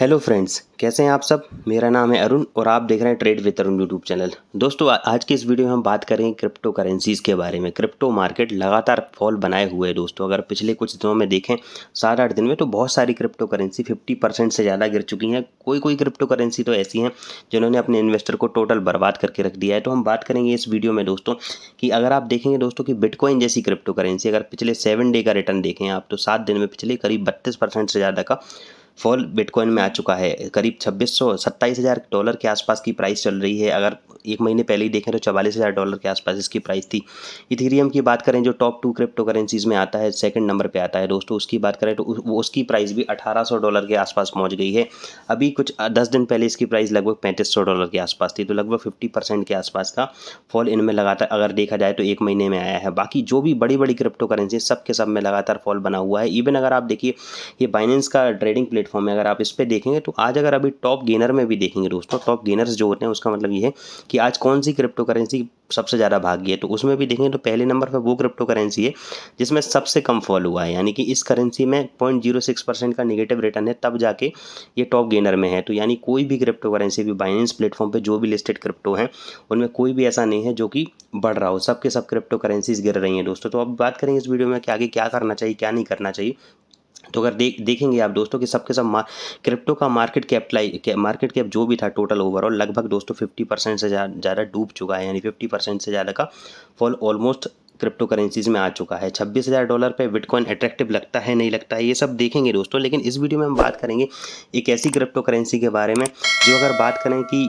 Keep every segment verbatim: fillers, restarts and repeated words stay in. Hello friends, कैसे हैं आप सब। मेरा नाम है अरुण और आप देख रहे हैं trade with Arun YouTube channel. दोस्तों, आज की इस वीडियो में हम बात करेंगे क्रिप्टो करेंसीज़ के बारे में। क्रिप्टो मार्केट लगातार फॉल बनाए हुए है दोस्तों। अगर पिछले कुछ दिनों में देखें, सात आठ दिन में, तो बहुत सारी क्रिप्टो करेंसी फिफ्टी परसेंट से ज़्यादा गिर चुकी हैं। कोई कोई क्रिप्टो करेंसी तो ऐसी हैं जिन्होंने अपने इन्वेस्टर को टोटल बर्बाद करके रख दिया है। तो हम बात करेंगे इस वीडियो में दोस्तों कि अगर आप देखेंगे दोस्तों कि बिटकॉइन जैसी क्रिप्टो करेंसी, अगर पिछले सेवन डे का रिटर्न देखें आप, तो सात दिन में पिछले करीब बत्तीस परसेंट से ज़्यादा का फॉल बिटकॉइन में आ चुका है। करीब छब्बीस सौ सत्ताईस हज़ार डॉलर के आसपास की प्राइस चल रही है। अगर एक महीने पहले ही देखें तो चवालीस हज़ार डॉलर के आसपास इसकी प्राइस थी। इथेरियम की बात करें, जो टॉप टू क्रिप्टो करेंसीज़ में आता है, सेकंड नंबर पे आता है दोस्तों, उसकी बात करें तो वो उसकी प्राइस भी अठारह सौ डॉलर के आसपास पहुँच गई है। अभी कुछ दस दिन पहले इसकी प्राइस लगभग पैंतीस सौ डॉलर के आसपास थी। तो लगभग फिफ्टी परसेंट के आसपास का फॉल इनमें लगातार अगर देखा जाए तो एक महीने में आया है। बाकी जो भी बड़ी बड़ी क्रिप्टो करेंसी सब के सब में लगातार फॉल बना हुआ है। इवन अगर आप देखिए, ये बाइनेंस का ट्रेडिंग प्लेटफॉर्म है, अगर आप इस पर देखेंगे तो आज अगर अभी टॉप गेनर में भी देखेंगे दोस्तों, टॉप गेनर्स जो होते हैं उसका मतलब ये है कि आज कौन सी क्रिप्टो करेंसी सबसे ज़्यादा भागी है, तो उसमें भी देखेंगे तो पहले नंबर पर वो क्रिप्टो करेंसी है जिसमें सबसे कम फॉल हुआ है। यानी कि इस करेंसी में पॉइंट जीरो सिक्स परसेंट का निगेटिव रिटर्न है, तब जाके ये टॉप गेनर में है। तो यानी कोई भी क्रिप्टो करेंसी भी बाइनेंस प्लेटफॉर्म पर जो भी लिस्टेड क्रिप्टो हैं उनमें कोई भी ऐसा नहीं है जो कि बढ़ रहा हो, सब के सब क्रिप्टो करेंसीज गिर रही हैं दोस्तों। तो अब बात करेंगे इस वीडियो में कि आगे क्या करना चाहिए, क्या नहीं करना चाहिए। तो अगर देख देखेंगे आप दोस्तों कि सबके सब, सब क्रिप्टो का मार्केट कैपिटलाइज मार्केट कैप जो भी था टोटल ओवरऑल लगभग दोस्तों फिफ्टी परसेंट से ज़्यादा डूब चुका है। यानी फिफ्टी परसेंट से ज़्यादा का फॉल ऑलमोस्ट क्रिप्टो करेंसीज़ में आ चुका है। छब्बीस हज़ार डॉलर पे बिटकॉइन अट्रैक्टिव लगता है, नहीं लगता है, ये सब देखेंगे दोस्तों। लेकिन इस वीडियो में हम बात करेंगे एक ऐसी क्रिप्टो करेंसी के बारे में जो अगर बात करें कि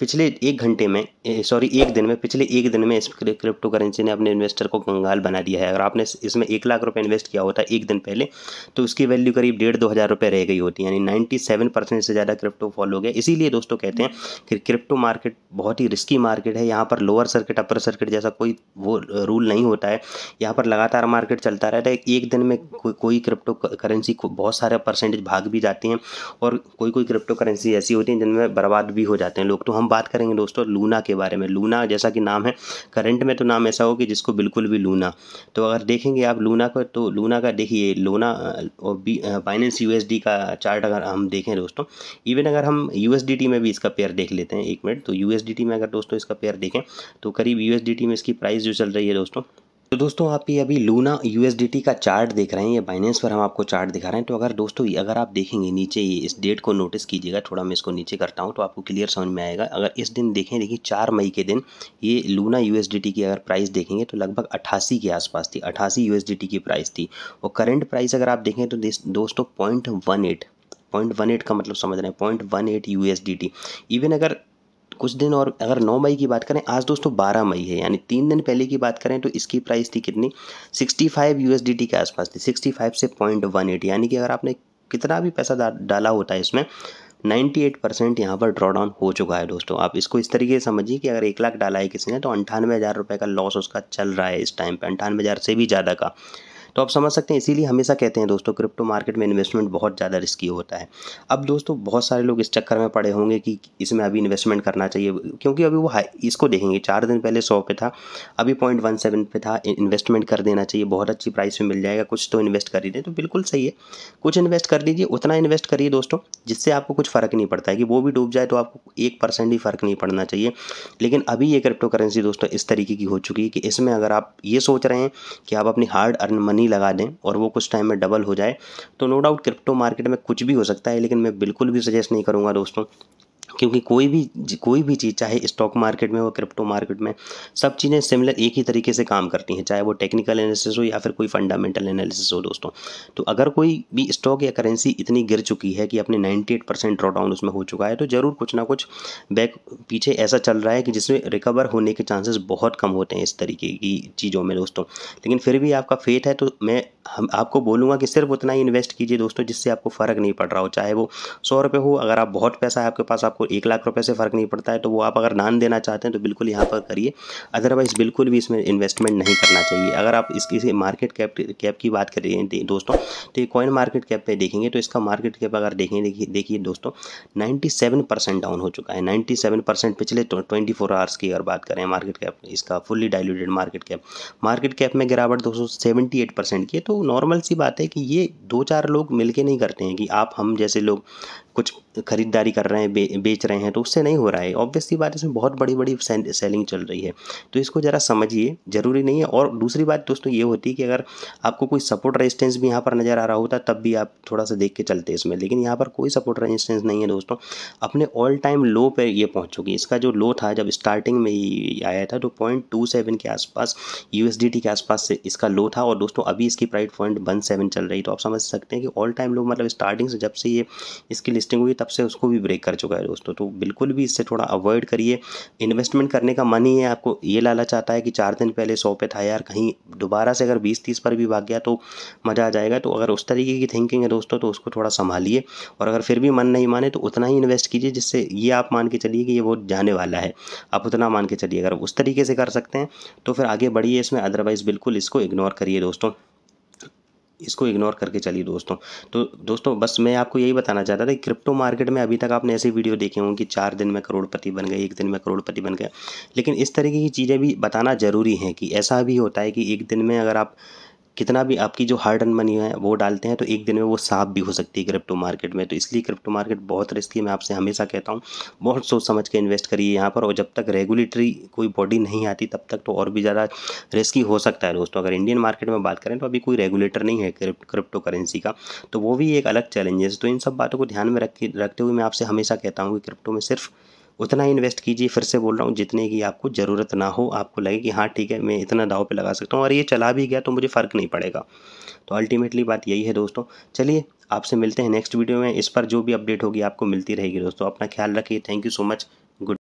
पिछले एक घंटे में सॉरी एक दिन में पिछले एक दिन में इस क्रिप्टो करेंसी ने अपने इन्वेस्टर को कंगाल बना दिया है। अगर आपने इसमें एक लाख रुपए इन्वेस्ट किया होता एक दिन पहले, तो उसकी वैल्यू करीब डेढ़ दो हज़ार रुपये रह गई होती। यानी नाइन्टी सेवन परसेंट से ज़्यादा क्रिप्टो फॉल हो गया। इसीलिए दोस्तों कहते हैं कि क्रिप्टो मार्केट बहुत ही रिस्की मार्केट है। यहाँ पर लोअर सर्किट अपर सर्किट जैसा कोई वो रूल नहीं होता है, यहाँ पर लगातार मार्केट चलता रहता है। एक दिन में कोई कोई क्रिप्टो करेंसी बहुत सारे परसेंटेज भाग भी जाती हैं और कोई कोई क्रिप्टो करेंसी ऐसी होती हैं जिनमें बर्बाद भी हो जाते हैं लोग। तो हम बात करेंगे दोस्तों लूना के बारे में। लूना जैसा कि नाम है, करंट में तो नाम ऐसा हो कि जिसको बिल्कुल भी लूना। तो अगर देखेंगे आप लूना को, तो लूना का देखिए, लूना और बाइनेंस यूएसडी का चार्ट अगर हम देखें दोस्तों, इवन अगर हम यूएसडीटी में भी इसका पेयर देख लेते हैं एक मिनट, तो यूएसडीटी में अगर दोस्तों इसका पेयर देखें तो करीब यूएसडीटी में इसकी प्राइस जो चल रही है दोस्तों, तो दोस्तों आप ये अभी लूना यूएसडीटी का चार्ट देख रहे हैं, ये बाइनेंस पर हम आपको चार्ट दिखा रहे हैं। तो अगर दोस्तों अगर आप देखेंगे नीचे, ये इस डेट को नोटिस कीजिएगा, थोड़ा मैं इसको नीचे करता हूँ तो आपको क्लियर समझ में आएगा। अगर इस दिन देखें, देखिए चार मई के दिन ये लूना यूएसडीटी की अगर प्राइस देखेंगे तो लगभग अट्ठासी के आसपास थी, अट्ठासी यूएसडीटी की प्राइस थी। और करेंट प्राइस अगर आप देखें तो दोस्तों point one eight point one eight का मतलब समझ रहे हैं, point one eight USDT. Even अगर कुछ दिन और अगर नौ मई की बात करें, आज दोस्तों बारह मई है, यानी तीन दिन पहले की बात करें तो इसकी प्राइस थी कितनी, पैंसठ यूएसडीटी के आसपास थी, पैंसठ से पॉइंट वन एट। यानी कि अगर आपने कितना भी पैसा डा, डाला होता है इसमें अट्ठानवे परसेंट यहाँ पर ड्रॉडाउन हो चुका है दोस्तों। आप इसको इस तरीके से समझिए कि अगर एक लाख डाला है किसी ने तो अंठानवे हज़ार रुपये का लॉस उसका चल रहा है इस टाइम पर, अंठानवे हज़ार से भी ज़्यादा का। तो आप समझ सकते हैं, इसीलिए हमेशा कहते हैं दोस्तों क्रिप्टो मार्केट में इन्वेस्टमेंट बहुत ज़्यादा रिस्की होता है। अब दोस्तों बहुत सारे लोग इस चक्कर में पड़े होंगे कि इसमें अभी इन्वेस्टमेंट करना चाहिए, क्योंकि अभी वो हाई, इसको देखेंगे चार दिन पहले सौ पे था, अभी पॉइंट वन सेवन पे था, इन्वेस्टमेंट कर देना चाहिए, बहुत अच्छी प्राइस में मिल जाएगा, कुछ तो इन्वेस्ट कर लीजिए। तो बिल्कुल सही है, कुछ इन्वेस्ट कर लीजिए, उतना इन्वेस्ट करिए दोस्तों जिससे आपको कुछ फ़र्क नहीं पड़ता है कि वो भी डूब जाए तो आपको एक परसेंट ही फ़र्क नहीं पड़ना चाहिए। लेकिन अभी ये क्रिप्टो करेंसी दोस्तों इस तरीके की हो चुकी है कि इसमें अगर आप ये सोच रहे हैं कि आप अपनी हार्ड अर्न मनी लगा दें और वो कुछ टाइम में डबल हो जाए, तो नो डाउट क्रिप्टो मार्केट में कुछ भी हो सकता है। लेकिन मैं बिल्कुल भी सजेस्ट नहीं करूंगा दोस्तों, क्योंकि कोई भी कोई भी चीज़, चाहे स्टॉक मार्केट में हो, क्रिप्टो मार्केट में, सब चीज़ें सिमिलर एक ही तरीके से काम करती हैं, चाहे वो टेक्निकल एनालिसिस हो या फिर कोई फंडामेंटल एनालिसिस हो दोस्तों। तो अगर कोई भी स्टॉक या करेंसी इतनी गिर चुकी है कि अपने अट्ठानवे परसेंट ड्रॉडाउन उसमें हो चुका है, तो ज़रूर कुछ ना कुछ बैक पीछे ऐसा चल रहा है कि जिसमें रिकवर होने के चांसेस बहुत कम होते हैं इस तरीके की चीज़ों में दोस्तों। लेकिन फिर भी आपका फेथ है तो मैं हम आपको बोलूँगा कि सिर्फ उतना ही इन्वेस्ट कीजिए दोस्तों जिससे आपको फ़र्क नहीं पड़ रहा हो, चाहे वो सौ रुपये हो। अगर आप बहुत पैसा है आपके पास, आपको आपको एक लाख रुपए से फ़र्क नहीं पड़ता है। तो वो आप अगर दान देना चाहते हैं तो बिल्कुल यहाँ पर करिए, अदरवाइज़ बिल्कुल भी इसमें इन्वेस्टमेंट नहीं करना चाहिए। अगर आप इसकी मार्केट कैप कैप की बात करें दोस्तों, तो ये कॉइन मार्केट कैप पे देखेंगे तो इसका मार्केट कैप अगर देखें देखिए दोस्तों नाइन्टी सेवन परसेंट डाउन हो चुका है। नाइन्टी सेवन परसेंट पिछले ट्वेंटी फोर आवर्स की अगर बात करें मार्केट कैप इसका fully diluted market cap market cap में गिरावट दोस्तों सेवेंटी एट परसेंट की है। तो नॉर्मल सी बात है कि ये दो चार लोग मिलके नहीं करते हैं कि आप हम जैसे लोग कुछ खरीदारी कर रहे हैं बे, बेच रहे हैं तो उससे नहीं हो रहा है। ऑब्वियस सी बात इसमें बहुत बड़ी बड़ी सेलिंग चल रही है, तो इसको ज़रा समझिए, ज़रूरी नहीं है। और दूसरी बात दोस्तों ये होती है कि अगर आपको कोई सपोर्ट रेजिस्टेंस भी यहाँ पर नज़र आ रहा होता तब भी आप थोड़ा सा देख के चलते इसमें, लेकिन यहाँ पर कोई सपोर्ट रेजिस्टेंस नहीं है दोस्तों। अपने ऑल टाइम लो पर ये पहुँच चुकी। इसका जो लो था जब स्टार्टिंग में आया था तो पॉइंट टू सेवन के आसपास यू एस डी टी के आसपास से इसका लो था, और दोस्तों अभी इसकी प्राइस पॉइंट वन सेवन चल रही। तो आप समझ सकते हैं कि ऑल टाइम लो मतलब स्टार्टिंग से जब से ये इसकी लिस्टिंग हुई तब से उसको भी ब्रेक कर चुका है दोस्तों। तो बिल्कुल भी इससे थोड़ा अवॉइड करिए। इन्वेस्टमेंट करने का मन ही है, आपको ये लालच आता है कि चार दिन पहले सौ पे था यार, कहीं दोबारा से अगर बीस तीस पर भी भाग गया तो मज़ा आ जाएगा। तो अगर उस तरीके की थिंकिंग है दोस्तों तो उसको थोड़ा संभालिए, और अगर फिर भी मन नहीं माने तो उतना ही इन्वेस्ट कीजिए जिससे ये आप मान के चलिए कि ये वो जाने वाला है, आप उतना मान के चलिए। अगर उस तरीके से कर सकते हैं तो फिर आगे बढ़िए इसमें, अदरवाइज़ बिल्कुल इसको इग्नोर करिए दोस्तों, इसको इग्नोर करके चलिए दोस्तों। तो दोस्तों बस मैं आपको यही बताना चाहता था कि क्रिप्टो मार्केट में अभी तक आपने ऐसे वीडियो देखे होंगे कि चार दिन में करोड़पति बन गए, एक दिन में करोड़पति बन गए, लेकिन इस तरीके की चीज़ें भी बताना ज़रूरी है कि ऐसा भी होता है कि एक दिन में अगर आप कितना भी आपकी जो हार्ड अर्न मनी है वो डालते हैं तो एक दिन में वो साफ भी हो सकती है क्रिप्टो मार्केट में। तो इसलिए क्रिप्टो मार्केट बहुत रिस्की है, मैं आपसे हमेशा कहता हूँ बहुत सोच समझ के इन्वेस्ट करिए यहाँ पर, और जब तक रेगुलेटरी कोई बॉडी नहीं आती तब तक तो और भी ज़्यादा रिस्की हो सकता है दोस्तों। अगर इंडियन मार्केट में बात करें तो अभी कोई रेगुलेटर नहीं है क्रिप्टो करेंसी का, तो वो भी एक अलग चैलेंज है। तो इन सब बातों को ध्यान में रखते हुए मैं आपसे हमेशा कहता हूँ कि क्रिप्टो में सिर्फ उतना ही इन्वेस्ट कीजिए, फिर से बोल रहा हूँ, जितने की आपको ज़रूरत ना हो, आपको लगे कि हाँ ठीक है मैं इतना दाव पे लगा सकता हूँ और ये चला भी गया तो मुझे फ़र्क नहीं पड़ेगा। तो अल्टीमेटली बात यही है दोस्तों। चलिए आपसे मिलते हैं नेक्स्ट वीडियो में, इस पर जो भी अपडेट होगी आपको मिलती रहेगी दोस्तों। अपना ख्याल रखिए, thank you so much, good.